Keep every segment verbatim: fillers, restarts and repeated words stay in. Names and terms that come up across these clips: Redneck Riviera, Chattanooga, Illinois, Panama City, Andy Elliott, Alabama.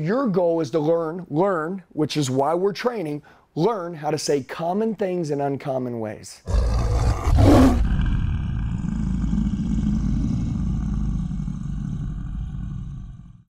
Your goal is to learn, learn, which is why we're training, learn how to say common things in uncommon ways.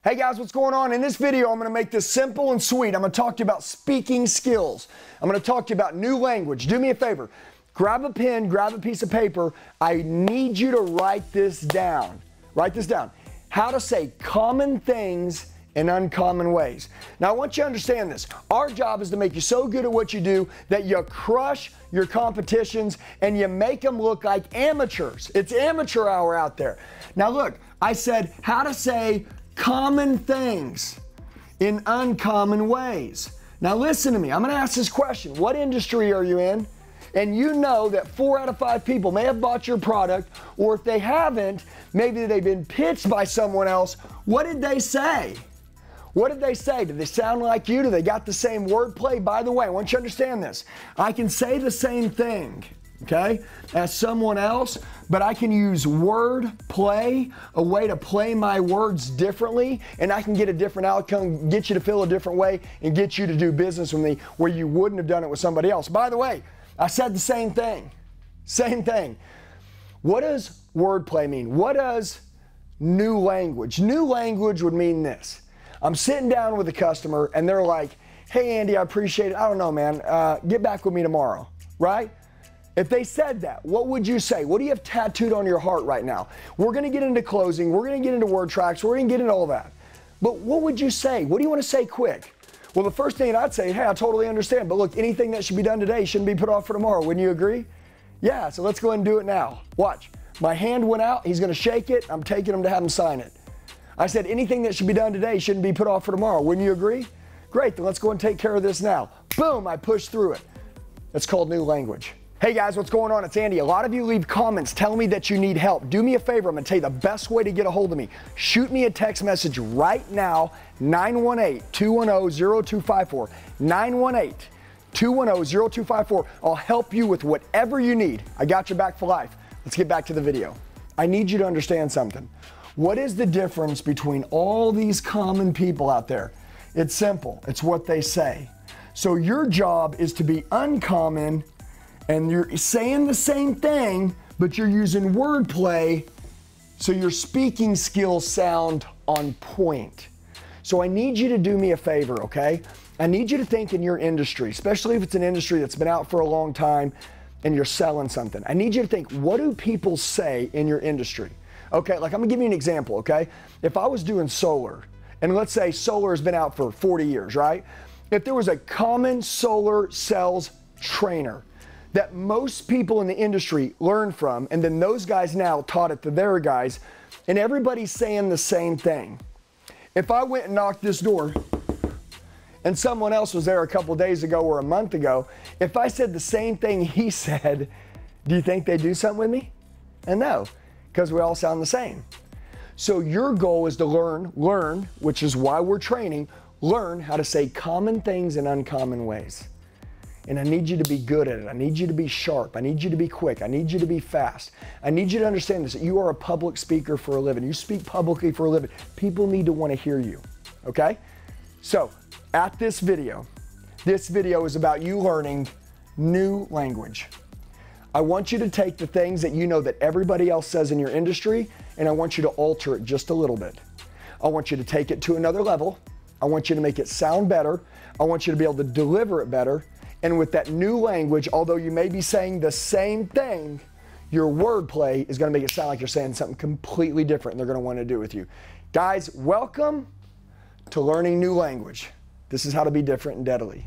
Hey guys, what's going on? In this video, I'm going to make this simple and sweet. I'm going to talk to you about speaking skills. I'm going to talk to you about new language. Do me a favor. Grab a pen, grab a piece of paper. I need you to write this down. Write this down. How to say common things in uncommon ways. Now I want you to understand this. Our job is to make you so good at what you do that you crush your competitions and you make them look like amateurs. It's amateur hour out there. Now look, I said how to say common things in uncommon ways. Now listen to me, I'm gonna ask this question. What industry are you in? And you know that four out of five people may have bought your product, or if they haven't, maybe they've been pitched by someone else. What did they say? What did they say? Do they sound like you? Do they got the same wordplay? By the way, I want you to understand this. I can say the same thing, okay, as someone else, but I can use word play, a way to play my words differently, and I can get a different outcome, get you to feel a different way, and get you to do business with me where you wouldn't have done it with somebody else. By the way, I said the same thing. Same thing. What does wordplay mean? What does new language? New language would mean this. I'm sitting down with a customer and they're like, hey Andy, I appreciate it. I don't know, man, uh, get back with me tomorrow, right? If they said that, what would you say? What do you have tattooed on your heart right now? We're gonna get into closing, we're gonna get into word tracks, we're gonna get into all that. But what would you say? What do you wanna say quick? Well, the first thing I'd say, hey, I totally understand, but look, anything that should be done today shouldn't be put off for tomorrow, wouldn't you agree? Yeah, so let's go ahead and do it now. Watch, my hand went out, he's gonna shake it, I'm taking him to have him sign it. I said, anything that should be done today shouldn't be put off for tomorrow. Wouldn't you agree? Great, then let's go and take care of this now. Boom, I pushed through it. That's called new language. Hey guys, what's going on? It's Andy. A lot of you leave comments telling me that you need help. Do me a favor, I'm gonna tell you the best way to get a hold of me. Shoot me a text message right now, nine one eight, two one zero, zero two five four, nine one eight, two one zero, zero two five four. I'll help you with whatever you need. I got your back for life. Let's get back to the video. I need you to understand something. What is the difference between all these common people out there? It's simple, it's what they say. So your job is to be uncommon, and you're saying the same thing, but you're using wordplay, so your speaking skills sound on point. So I need you to do me a favor, okay? I need you to think in your industry, especially if it's an industry that's been out for a long time and you're selling something. I need you to think, what do people say in your industry? Okay, like I'm gonna give you an example, okay? If I was doing solar, and let's say solar has been out for forty years, right? If there was a common solar sales trainer that most people in the industry learned from, and then those guys now taught it to their guys, and everybody's saying the same thing. If I went and knocked this door, and someone else was there a couple days ago or a month ago, if I said the same thing he said, do you think they'd do something with me? And no. Because we all sound the same. So your goal is to learn, learn, which is why we're training, learn how to say common things in uncommon ways. And I need you to be good at it. I need you to be sharp. I need you to be quick. I need you to be fast. I need you to understand this, that you are a public speaker for a living. You speak publicly for a living. People need to want to hear you, okay? So at this video, this video is about you learning new language. I want you to take the things that you know that everybody else says in your industry, and I want you to alter it just a little bit. I want you to take it to another level. I want you to make it sound better. I want you to be able to deliver it better. And with that new language, although you may be saying the same thing, your wordplay is gonna make it sound like you're saying something completely different, and they're gonna wanna do with you. Guys, welcome to learning new language. This is how to be different and deadly.